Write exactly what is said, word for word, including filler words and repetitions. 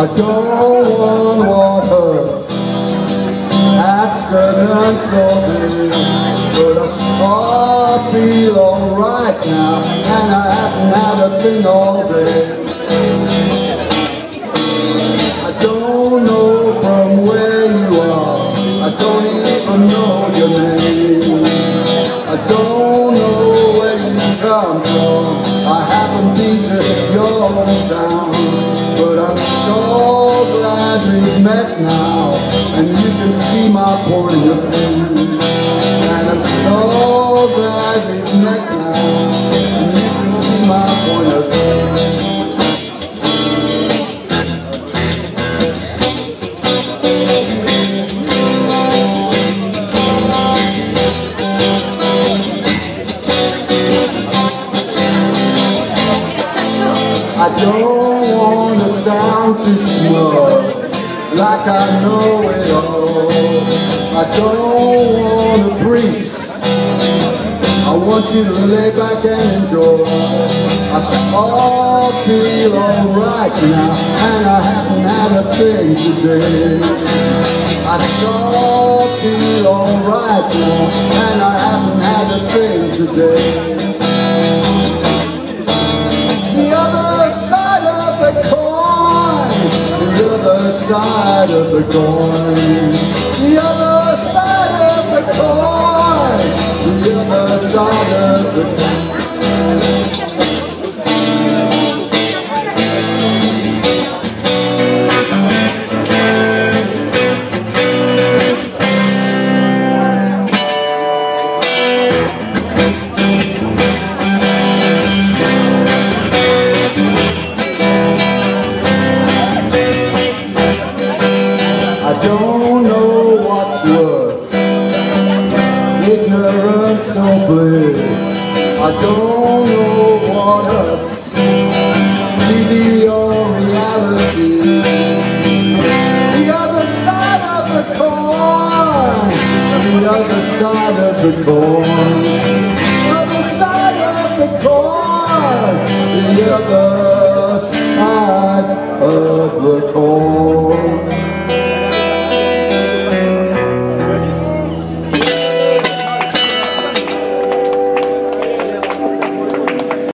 I don't want her abstinence only, but I feel alright now, and I haven't had a thing all day. I don't know from where you are, I don't even know your name. I don't know where you come from, I haven't been to your hometown. But I'm so glad we've met now, and you can see my point of view. And I'm so glad we've met now, and you can see my point of view. I don't want to sound too smug, like I know it all. I don't want to preach, I want you to lay back and enjoy. I all feel alright now, and I haven't had a thing today. I all feel alright now, and I haven't had a thing today. Side of the coin, the other side of the coin, the other side of the ignorance or bliss, I don't know what hurts, T V or reality. The other side of the coin, the other side of the coin, the other side of the coin, the other.